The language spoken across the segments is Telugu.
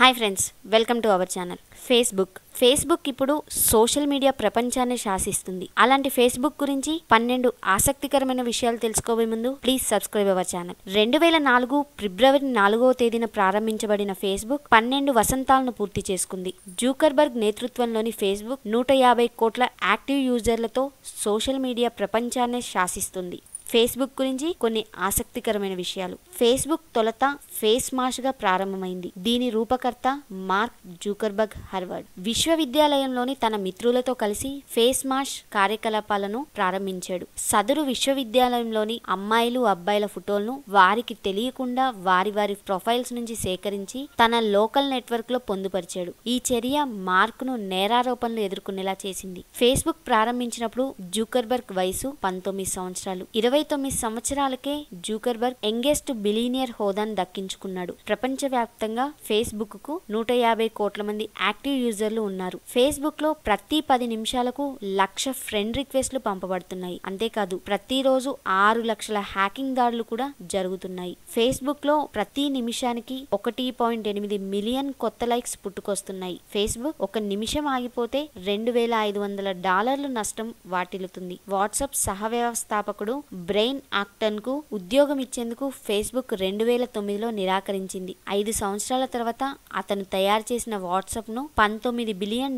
Hi friends, welcome to our channel Facebook ఇప్పుడు సోషల్ మీడియా ప్రపంచాన్ని శాసిస్తుంది. అలాంటి ఫేస్బుక్ గురించి 12 ఆసక్తికరమైన విషయాలు తెలుసుకోవే ముందు ప్లీజ్ సబ్స్క్రైబ్ అవర్ ఛానల్. 2004 ఫిబ్రవరి 4వ తేదీన ప్రారంభించబడిన ఫేస్బుక్ 12 వసంతాలను పూర్తి చేసుకుంది. జూకర్బర్గ్ నేతృత్వంలోని ఫేస్బుక్ 150 కోట్ల యాక్టివ్ యూజర్లతో సోషల్ మీడియా ప్రపంచాన్ని శాసిస్తుంది. ఫేస్బుక్ గురించి కొన్ని ఆసక్తికరమైన విషయాలు. ఫేస్బుక్ తొలత ఫేస్ మాష్ గా ప్రారంభమైంది. దీని రూపకర్త మార్క్ జూకర్బర్గ్ హార్వర్డ్ విశ్వవిద్యాలయంలోని తన మిత్రులతో కలిసి ఫేస్ మాష్ కార్యకలాపాలను ప్రారంభించాడు. సదరు విశ్వవిద్యాలయంలోని అమ్మాయిలు, అబ్బాయిల ఫోటోలను వారికి తెలియకుండా వారి ప్రొఫైల్స్ నుంచి సేకరించి తన లోకల్ నెట్వర్క్ లో పొందుపరిచాడు. ఈ చర్య మార్క్ ను నేరారోపణలు ఎదుర్కొనేలా చేసింది. ఫేస్బుక్ ప్రారంభించినప్పుడు జూకర్బర్గ్ వయసు 19 సంవత్సరాలు. 29 సంవత్సరాలకే జూకర్బర్గ్ యంగెస్ట్ బిలినియర్ హోదాను దక్కించుకున్నాడు. ప్రపంచవ్యాప్తంగా ఫేస్బుక్ కు 150 కోట్ల మంది యాక్టివ్ యూజర్లు ఉన్నారు. ఫేస్బుక్ లో ప్రతి 10 నిమిషాలకు 1,00,000 ఫ్రెండ్ రిక్వెస్ట్లు పంపబడుతున్నాయి. అంతేకాదు, ప్రతిరోజు 6 లక్షల హ్యాకింగ్ దాడులు కూడా జరుగుతున్నాయి. ఫేస్బుక్ లో ప్రతి నిమిషానికి 1.8 మిలియన్ కొత్త లైక్స్ పుట్టుకొస్తున్నాయి. ఫేస్బుక్ ఒక నిమిషం ఆగిపోతే $2,500 నష్టం వాటిల్లుతుంది. వాట్సాప్ సహ వ్యవస్థాపకుడు బ్రెయిన్ ఆక్టన్ కు ఉద్యోగం ఇచ్చేందుకు ఫేస్బుక్ 2009లో నిరాకరించింది. 5 సంవత్సరాల తర్వాత అతను తయారు చేసిన వాట్సాప్ ను $19 బిలియన్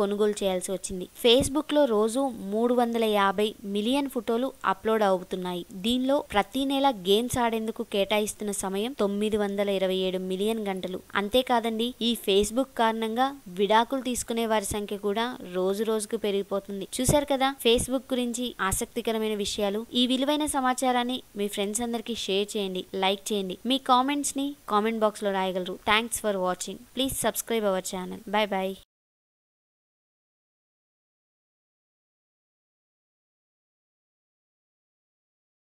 కొనుగోలు చేయాల్సి వచ్చింది. ఫేస్బుక్ లో రోజు 350 మిలియన్ ఫోటోలు అప్లోడ్ అవుతున్నాయి. దీనిలో ప్రతి నెల గేమ్స్ ఆడేందుకు కేటాయిస్తున్న సమయం 927 మిలియన్ గంటలు. అంతేకాదండి, ఈ ఫేస్బుక్ కారణంగా విడాకులు తీసుకునే వారి సంఖ్య కూడా రోజుకు పెరిగిపోతుంది. చూశారు కదా ఫేస్బుక్ గురించి ఆసక్తికరమైన విషయాలు. ఈ విలువైన సమాచారాన్ని మీ ఫ్రెండ్స్ అందరికీ షేర్ చేయండి, లైక్ చేయండి. మీ కామెంట్స్ ని కామెంట్ బాక్స్ లో రాయగలరు. Thanks for watching. Please subscribe our channel. Bye bye.